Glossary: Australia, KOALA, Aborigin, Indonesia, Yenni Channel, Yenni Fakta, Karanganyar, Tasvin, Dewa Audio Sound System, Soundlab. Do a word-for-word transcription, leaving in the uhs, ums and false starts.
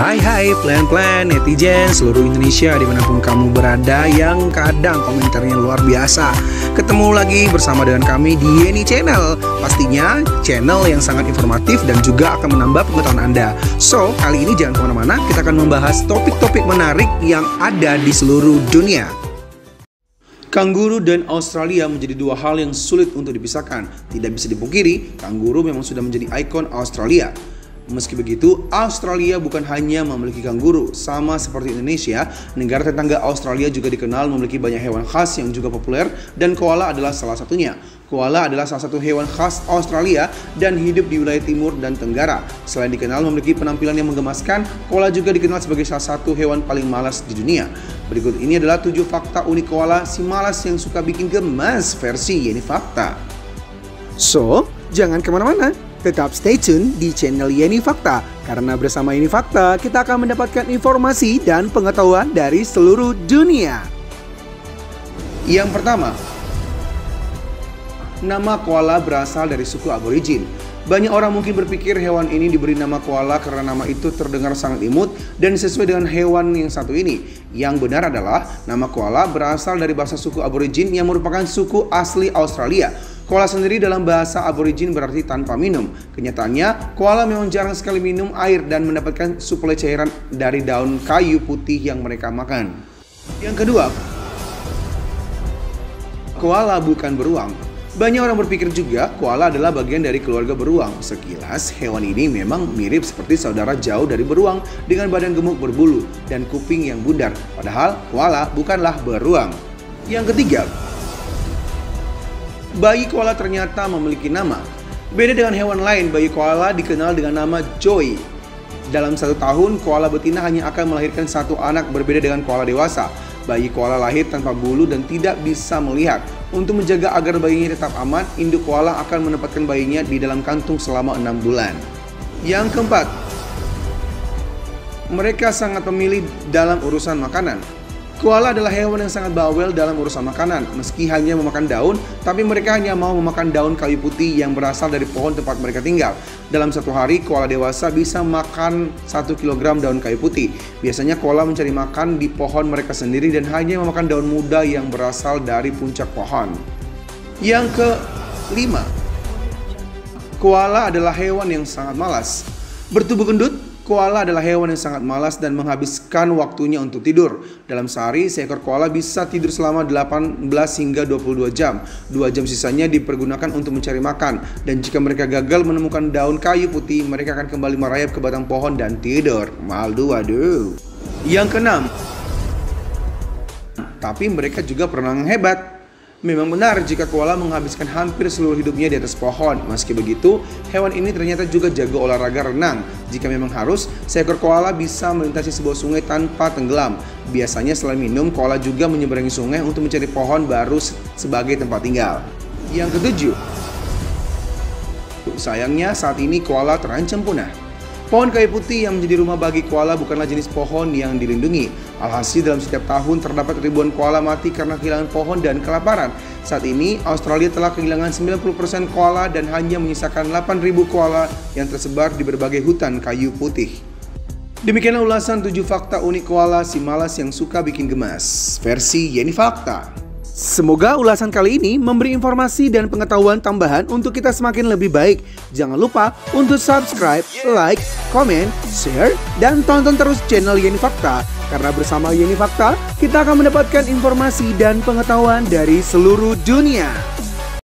Hai hai pelan-pelan netizen seluruh Indonesia dimanapun kamu berada yang kadang komentarnya luar biasa. Ketemu lagi bersama dengan kami di Yenni Channel. Pastinya channel yang sangat informatif dan juga akan menambah pengetahuan Anda. So, kali ini jangan kemana-mana, kita akan membahas topik-topik menarik yang ada di seluruh dunia. Kanguru dan Australia menjadi dua hal yang sulit untuk dipisahkan. Tidak bisa dipungkiri, kanguru memang sudah menjadi ikon Australia. Meski begitu, Australia bukan hanya memiliki kanguru. Sama seperti Indonesia, negara tetangga Australia juga dikenal memiliki banyak hewan khas yang juga populer, dan koala adalah salah satunya. Koala adalah salah satu hewan khas Australia dan hidup di wilayah timur dan tenggara. Selain dikenal memiliki penampilan yang menggemaskan, koala juga dikenal sebagai salah satu hewan paling malas di dunia. Berikut ini adalah tujuh fakta unik koala si malas yang suka bikin gemas versi Yenni Fakta. So, jangan kemana-mana, tetap stay tune di channel Yenni Fakta, karena bersama Yenni Fakta kita akan mendapatkan informasi dan pengetahuan dari seluruh dunia. Yang pertama, nama koala berasal dari suku Aborigin. Banyak orang mungkin berpikir hewan ini diberi nama koala karena nama itu terdengar sangat imut dan sesuai dengan hewan yang satu ini. Yang benar adalah nama koala berasal dari bahasa suku Aborigin yang merupakan suku asli Australia. Koala sendiri dalam bahasa Aborigin berarti tanpa minum. Kenyataannya, koala memang jarang sekali minum air dan mendapatkan suplai cairan dari daun kayu putih yang mereka makan. Yang kedua, koala bukan beruang. Banyak orang berpikir juga koala adalah bagian dari keluarga beruang. Sekilas, hewan ini memang mirip seperti saudara jauh dari beruang dengan badan gemuk berbulu dan kuping yang bundar. Padahal, koala bukanlah beruang. Yang ketiga, bayi koala ternyata memiliki nama. Beda dengan hewan lain, bayi koala dikenal dengan nama Joey. Dalam satu tahun, koala betina hanya akan melahirkan satu anak, berbeda dengan koala dewasa. Bayi koala lahir tanpa bulu dan tidak bisa melihat. Untuk menjaga agar bayinya tetap aman, induk koala akan menempatkan bayinya di dalam kantung selama enam bulan. Yang keempat, mereka sangat pemilih dalam urusan makanan. Koala adalah hewan yang sangat bawel dalam urusan makanan. Meski hanya memakan daun, tapi mereka hanya mau memakan daun kayu putih yang berasal dari pohon tempat mereka tinggal. Dalam satu hari, koala dewasa bisa makan satu kilogram daun kayu putih. Biasanya koala mencari makan di pohon mereka sendiri dan hanya memakan daun muda yang berasal dari puncak pohon. Yang kelima, koala adalah hewan yang sangat malas. Bertubuh gendut, koala adalah hewan yang sangat malas dan menghabiskan waktunya untuk tidur. Dalam sehari, seekor koala bisa tidur selama delapan belas hingga dua puluh dua jam. Dua jam sisanya dipergunakan untuk mencari makan. Dan jika mereka gagal menemukan daun kayu putih, mereka akan kembali merayap ke batang pohon dan tidur. Malu, aduh. Yang keenam, tapi mereka juga perenang hebat. Memang benar jika koala menghabiskan hampir seluruh hidupnya di atas pohon. Meski begitu, hewan ini ternyata juga jago olahraga renang. Jika memang harus, seekor koala bisa melintasi sebuah sungai tanpa tenggelam. Biasanya selain minum, koala juga menyeberangi sungai untuk mencari pohon baru sebagai tempat tinggal. Yang ketujuh, sayangnya saat ini koala terancam punah. Pohon kayu putih yang menjadi rumah bagi koala bukanlah jenis pohon yang dilindungi. Alhasil dalam setiap tahun terdapat ribuan koala mati karena kehilangan pohon dan kelaparan. Saat ini, Australia telah kehilangan sembilan puluh persen koala dan hanya menyisakan delapan ribu koala yang tersebar di berbagai hutan kayu putih. Demikianlah ulasan tujuh fakta unik koala si malas yang suka bikin gemas, versi Yenni Fakta. Semoga ulasan kali ini memberi informasi dan pengetahuan tambahan untuk kita semakin lebih baik. Jangan lupa untuk subscribe, like, komen, share, dan tonton terus channel Yenni Fakta. Karena bersama Yenni Fakta, kita akan mendapatkan informasi dan pengetahuan dari seluruh dunia.